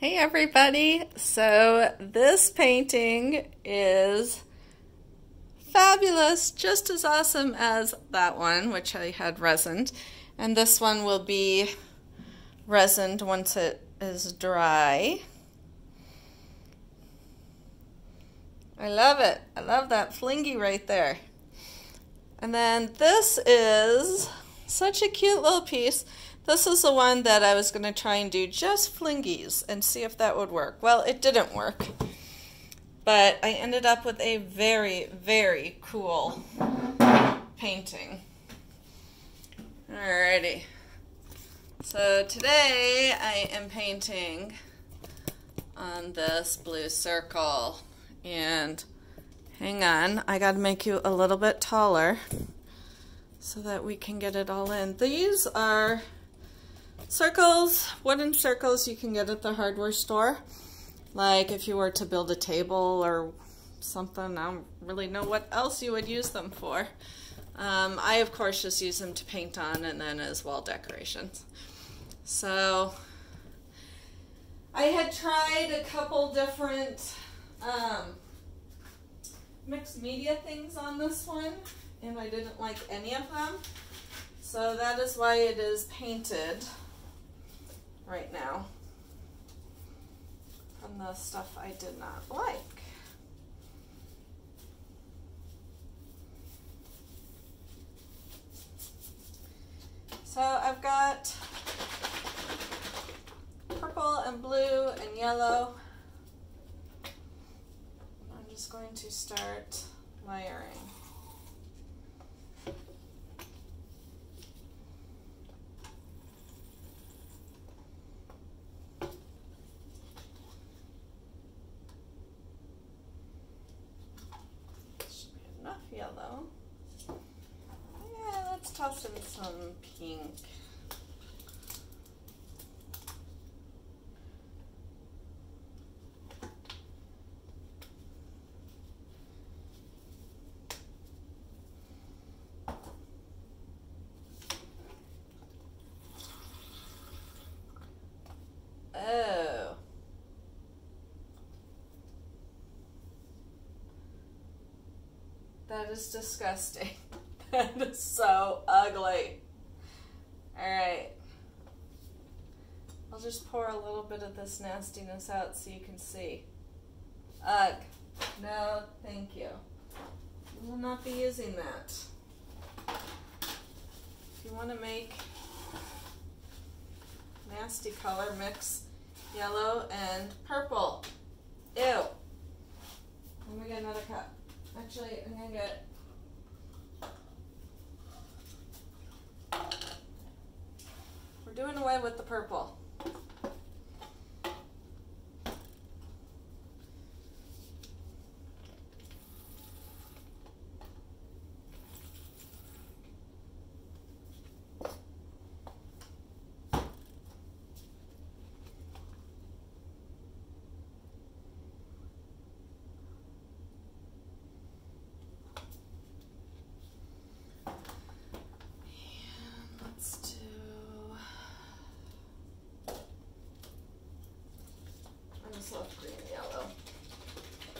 Hey everybody, so this painting is fabulous, just as awesome as that one, which I had resined, and this one will be resined once it is dry. I love it. I love that flingy right there. And then this is such a cute little piece. This is the one that I was going to try and do just flingies and see if that would work. Well, it didn't work, but I ended up with a very, very cool painting. Alrighty. So today I am painting on this blue circle. And hang on, I got to make you a little bit taller so that we can get it all in. These are circles, wooden circles you can get at the hardware store. Like if you were to build a table or something, I don't really know what else you would use them for. I of course just use them to paint on and then as wall decorations. So I had tried a couple different mixed media things on this one and I didn't like any of them. So that is why it is painted right now on the stuff I did not like. So I've got purple and blue and yellow. I'm just going to start layering. Yellow. Yeah, let's toss in some pink. That is disgusting. That is so ugly. Alright. I'll just pour a little bit of this nastiness out so you can see. Ugh. No, thank you. We will not be using that. If you want to make nasty color, mix yellow and purple. Ew. Let me get another cup. Actually, I'm going to get we're doing away with the purple. Love green and yellow. And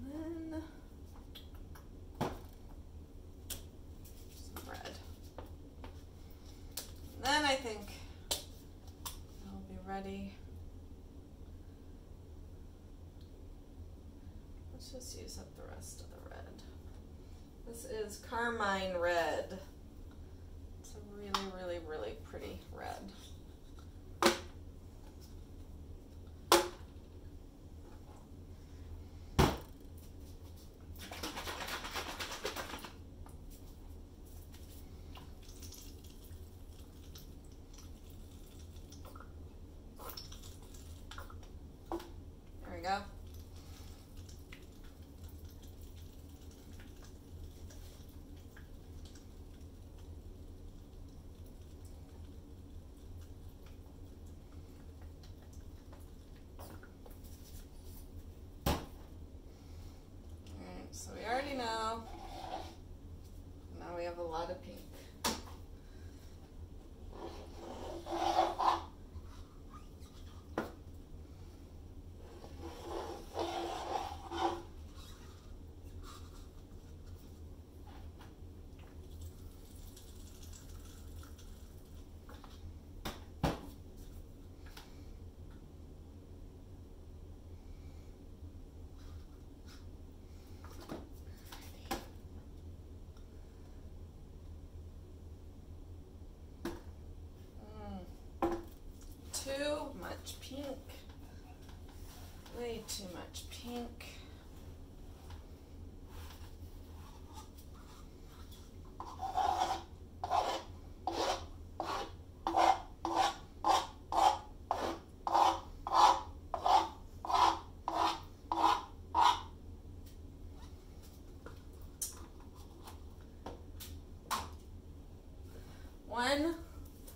then some red. And then I think I'll be ready. Just use up the rest of the red. This is Carmine Red. It's a really, really, really pretty red. There we go. too much pink. One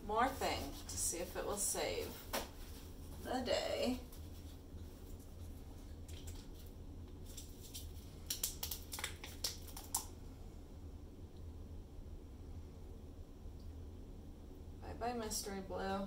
more thing to see if it will save the day. Bye-bye, Mystery Blue.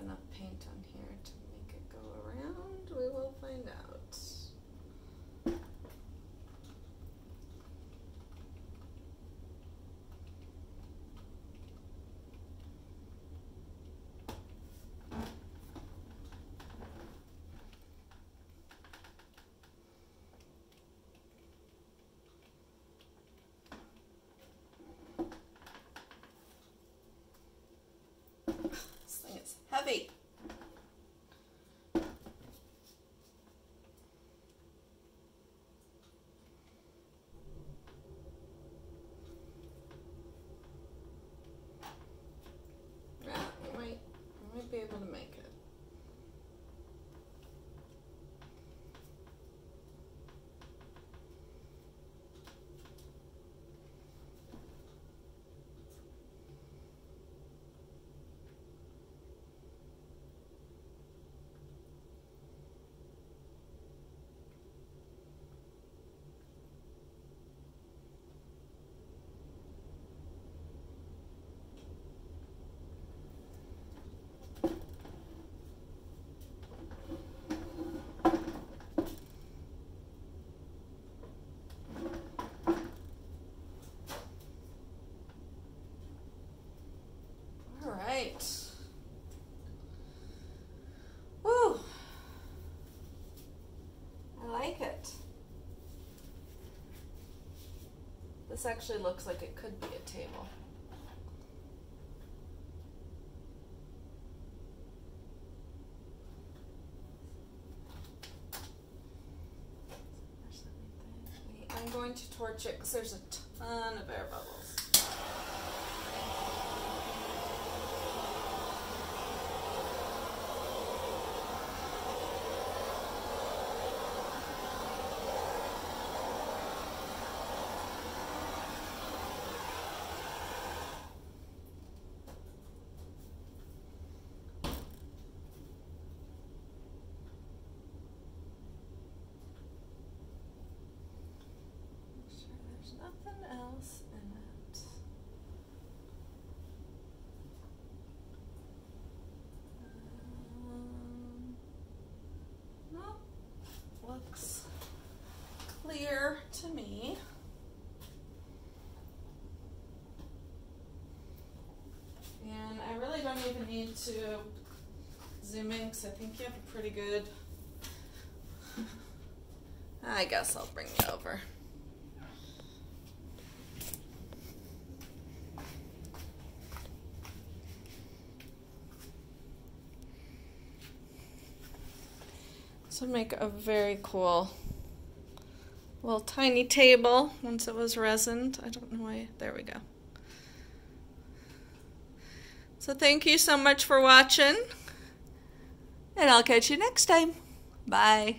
Enough paint on here to make it go around. We will find out. Heavy. Yeah, we might be able to make it. Woo! I like it. This actually looks like it could be a table. I'm going to torch it because there's a ton of air bubbles. Nothing else in it. Nope. Looks clear to me. And I really don't even need to zoom in because I think you have a pretty good... I guess I'll bring you over. To make a very cool little tiny table once it was resined. I don't know why. There we go. So thank you so much for watching, and I'll catch you next time. Bye.